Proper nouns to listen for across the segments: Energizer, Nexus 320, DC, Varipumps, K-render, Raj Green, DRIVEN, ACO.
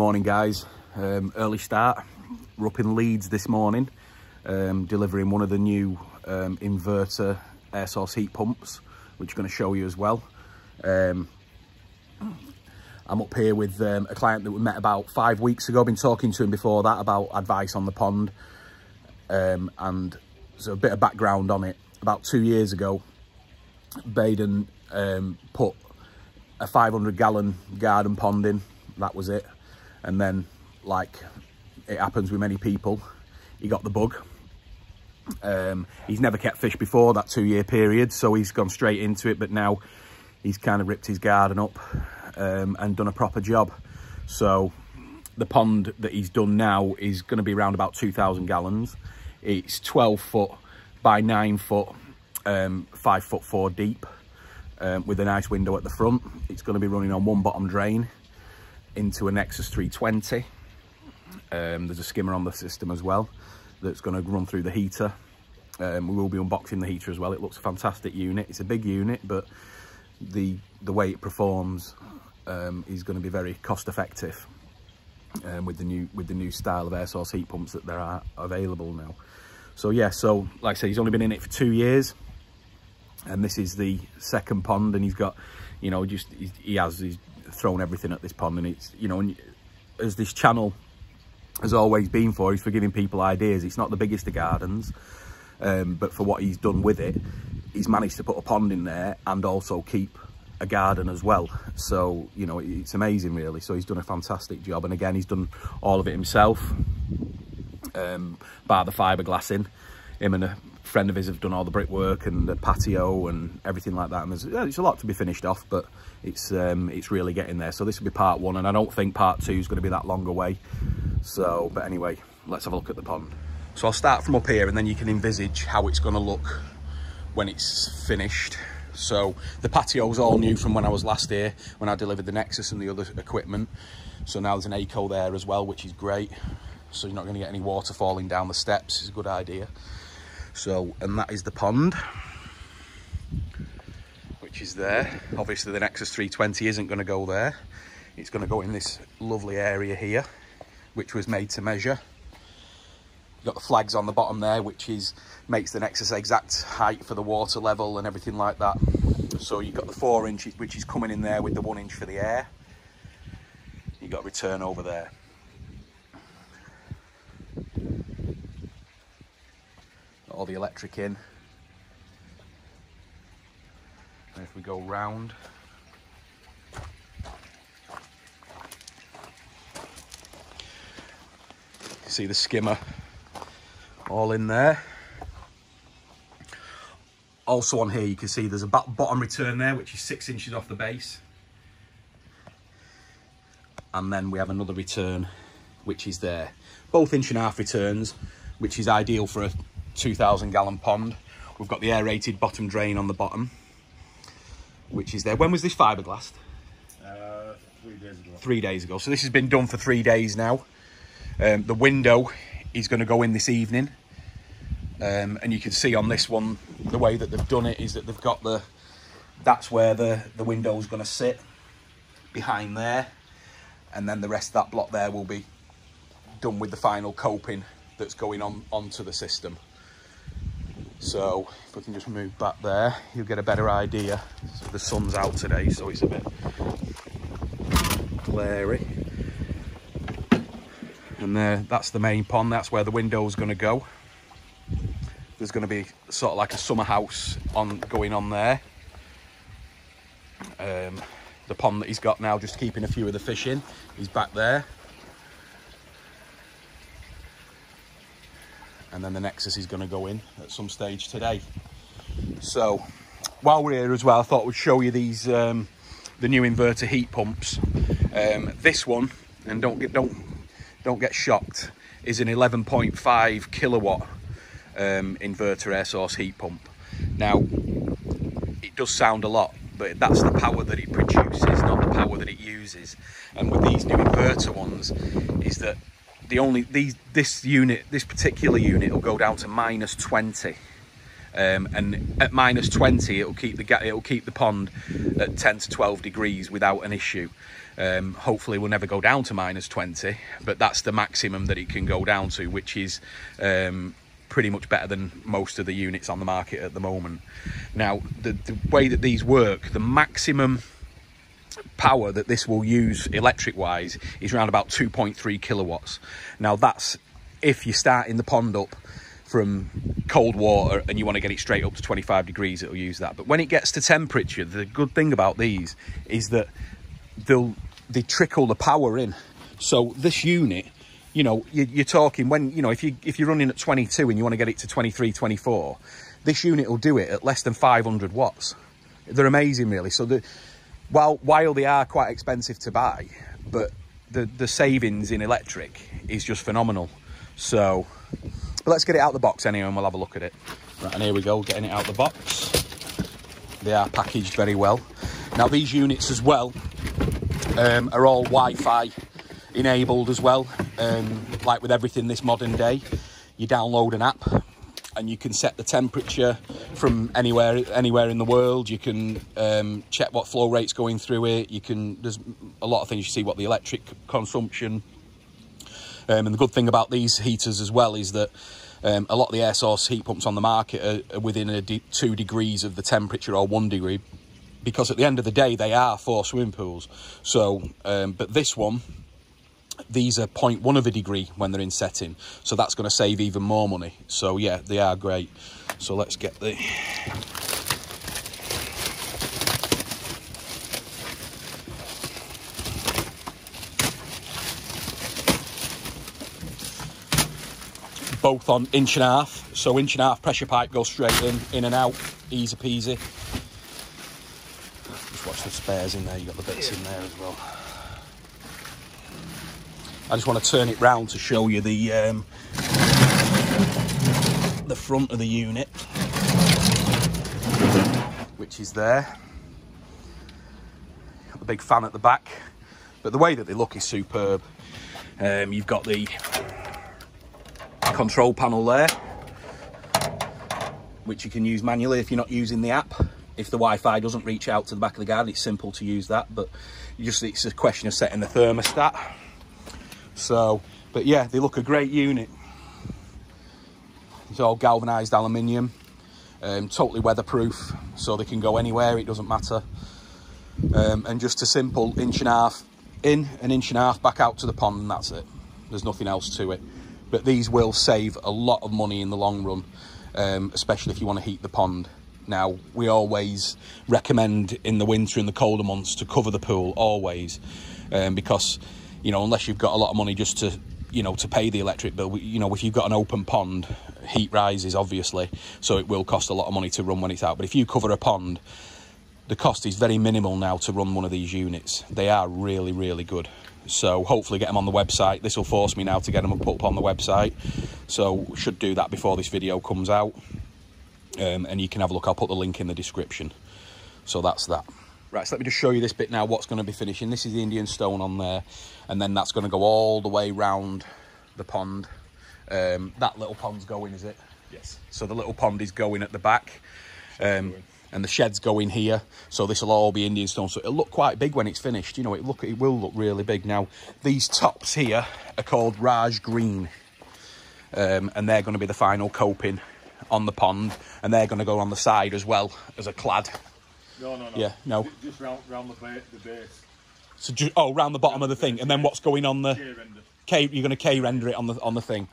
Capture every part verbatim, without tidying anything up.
Morning guys, um, early start. We're up in Leeds this morning, um, delivering one of the new um, inverter air source heat pumps, which I'm going to show you as well. Um, I'm up here with um, a client that we met about five weeks ago. I've been talking to him before that about advice on the pond, um, and so a bit of background on it. About two years ago, Baden um, put a five hundred gallon garden pond in. That was it. And then, like it happens with many people, he got the bug. Um, he's never kept fish before that two-year period, so he's gone straight into it. But now he's kind of ripped his garden up um, and done a proper job. So the pond that he's done now is going to be around about two thousand gallons. It's twelve foot by nine foot, um, five foot four deep, um, with a nice window at the front. It's going to be running on one bottom drain into a Nexus three twenty. Um, there's a skimmer on the system as well that's going to run through the heater. Um, we will be unboxing the heater as well. It looks a fantastic unit. It's a big unit, but the the way it performs um, is going to be very cost effective um, with the new with the new style of air source heat pumps that there are available now. So yeah, so like I said, he's only been in it for two years, and this is the second pond, and he's got, you know, just he, he has he's thrown everything at this pond, and it's, you know, and as this channel has always been for, is for giving people ideas. It's not the biggest of gardens, um, but for what he's done with it, he's managed to put a pond in there and also keep a garden as well. So, you know, it's amazing really. So he's done a fantastic job, and again, he's done all of it himself, um, bar the fiberglass in. Him and a friend of his have done all the brickwork and the patio and everything like that. And there's, it's a lot to be finished off, but it's um, it's really getting there. So this will be part one, and I don't think part two is going to be that long away. So, but anyway, let's have a look at the pond. So I'll start from up here, and then you can envisage how it's going to look when it's finished. So the patio's all new from when I was last here, when I delivered the Nexus and the other equipment. So now there's an A C O there as well, which is great. So you're not going to get any water falling down the steps. It's a good idea. So, and that is the pond, which is there. Obviously the Nexus three twenty isn't going to go there. It's going to go in this lovely area here, which was made to measure. You've got the flags on the bottom there, which is makes the Nexus exact height for the water level and everything like that. So you've got the four inches, which is coming in there with the one inch for the air. You've got return over there. Got all the electric in. And if we go round, see the skimmer all in there. Also on here you can see there's a bottom return there, which is six inches off the base, and then we have another return which is there, both inch and a half returns, which is ideal for a two thousand gallon pond. We've got the aerated bottom drain on the bottom, which is there. When was this fiberglassed? uh, three days ago. Three days ago. So this has been done for three days now. Um, the window is going to go in this evening, um, and you can see on this one the way that they've done it is that they've got the that's where the the window is going to sit behind there, and then the rest of that block there will be done with the final coping that's going on onto the system. So if we can just move back there, you'll get a better idea. So the sun's out today, so it's a bit glary. And there, that's the main pond. That's where the window is going to go. There's going to be sort of like a summer house on going on there. Um, the pond that he's got now, just keeping a few of the fish in. He's back there. And then the Nexus is going to go in at some stage today. So while we're here as well, I thought we'd show you these um, the new inverter heat pumps. Um, this one, and don't get don't. don't get shocked, is an eleven point five kilowatt um, inverter air source heat pump. Now, it does sound a lot, but that's the power that it produces, not the power that it uses. And with these new inverter ones, is that the only these this unit, this particular unit, will go down to minus twenty, um, and at minus twenty it'll keep the it'll keep the pond at ten to twelve degrees without an issue. Um, hopefully we'll never go down to minus twenty, but that's the maximum that it can go down to, which is um, pretty much better than most of the units on the market at the moment. Now the, the way that these work, the maximum power that this will use electric wise is around about two point three kilowatts. Now that's if you're starting the pond up from cold water and you want to get it straight up to twenty-five degrees, it'll use that. But when it gets to temperature, the good thing about these is that they'll they trickle the power in. So this unit, you know, you, you're talking when, you know, if you if you're running at twenty-two and you want to get it to twenty-three, twenty-four, this unit will do it at less than five hundred watts. They're amazing, really. So the while while they are quite expensive to buy, but the the savings in electric is just phenomenal. So let's get it out the box anyway, and we'll have a look at it. Right, and here we go, getting it out the box. They are packaged very well. Now these units as well um, are all Wi-Fi enabled as well. Um, like with everything this modern day, you download an app and you can set the temperature from anywhere anywhere in the world. You can um, check what flow rate's going through it. You can, there's a lot of things. You see what the electric consumption. Um, and the good thing about these heaters as well is that um, a lot of the air source heat pumps on the market are, are within a de two degrees of the temperature, or one degree, because at the end of the day, they are for swimming pools. So, um, but this one, these are zero point one of a degree when they're in setting. So that's going to save even more money. So yeah, they are great. So let's get the... both on inch and a half, so inch and a half pressure pipe goes straight in, in and out, easy peasy. Just watch the spares in there, you've got the bits in there as well. I just want to turn it round to show you the, um, the front of the unit, which is there. Got the big fan at the back, but the way that they look is superb. Um, you've got the control panel there, which you can use manually if you're not using the app. If the Wi-Fi doesn't reach out to the back of the garden, it's simple to use that, but just it's a question of setting the thermostat. So, but yeah, they look a great unit. It's all galvanized aluminium, um, totally weatherproof, so they can go anywhere, it doesn't matter. Um, and just a simple inch and a half in, an inch and a half back out to the pond, and that's it. There's nothing else to it. But these will save a lot of money in the long run, um, especially if you want to heat the pond. Now, we always recommend in the winter, in the colder months, to cover the pool, always. Um, because, you know, unless you've got a lot of money just to, you know, to pay the electric bill, you know, if you've got an open pond, heat rises, obviously. So it will cost a lot of money to run when it's out. But if you cover a pond, the cost is very minimal now to run one of these units. They are really, really good. So hopefully get them on the website. This will force me now to get them and put up on the website, so should do that before this video comes out, um, and you can have a look. I'll put the link in the description. So that's that. Right, so let me just show you this bit now, what's going to be finishing. This is the Indian stone on there, and then that's going to go all the way round the pond. Um, that little pond's going, is it? Yes. So the little pond is going at the back, um, and the sheds go in here, so this will all be Indian stone, so it'll look quite big when it's finished. You know, it look it will look really big. Now these tops here are called Raj Green, um, and they're going to be the final coping on the pond, and they're going to go on the side as well as a clad. No, no, no. Yeah, no. Just round, round the, base, the base. So just, oh, round the bottom round of the, the thing, base. And then what's going on the K-render? K, you're going to K-render it on the on the thing.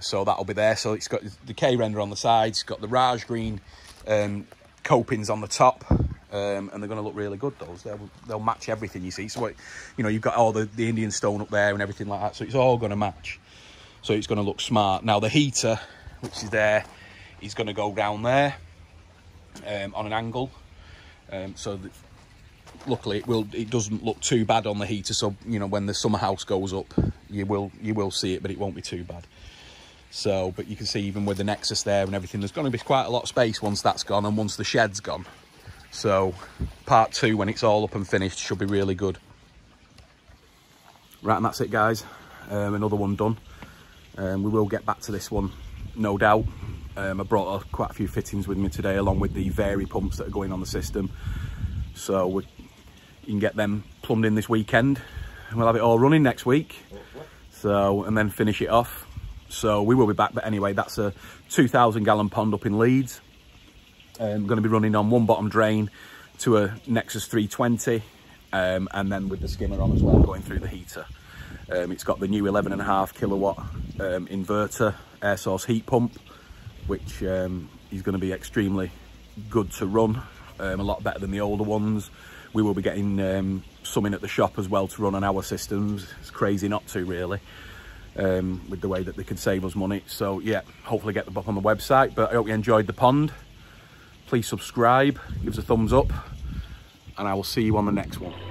So that'll be there. So it's got the K-render on the sides, got the Raj Green um copings on the top, um and they're going to look really good. Those they'll they'll match everything, you see. So it, you know, you've got all the the Indian stone up there and everything like that, so it's all going to match, so it's going to look smart. Now the heater, which is there, is going to go down there um on an angle, um so that luckily it will it doesn't look too bad on the heater. So you know, when the summer house goes up, you will you will see it, but it won't be too bad. So, but you can see even with the Nexus there and everything, there's going to be quite a lot of space once that's gone and once the shed's gone. So part two, when it's all up and finished, should be really good. Right, and that's it, guys. Um, another one done. Um, we will get back to this one, no doubt. Um, I brought quite a few fittings with me today, along with the Varipumps that are going on the system. So we, you can get them plumbed in this weekend, and we'll have it all running next week. So, and then finish it off. So we will be back, but anyway, that's a two thousand gallon pond up in Leeds. I'm going to be running on one bottom drain to a Nexus three twenty, um, and then with the skimmer on as well, going through the heater. Um, it's got the new eleven and a half kilowatt um, inverter air source heat pump, which um, is going to be extremely good to run, um, a lot better than the older ones. We will be getting um, some in at the shop as well to run on our systems. It's crazy not to, really, um, with the way that they could save us money. So yeah, hopefully get them up on the website, but I hope you enjoyed the pond. Please subscribe, give us a thumbs up, and I will see you on the next one.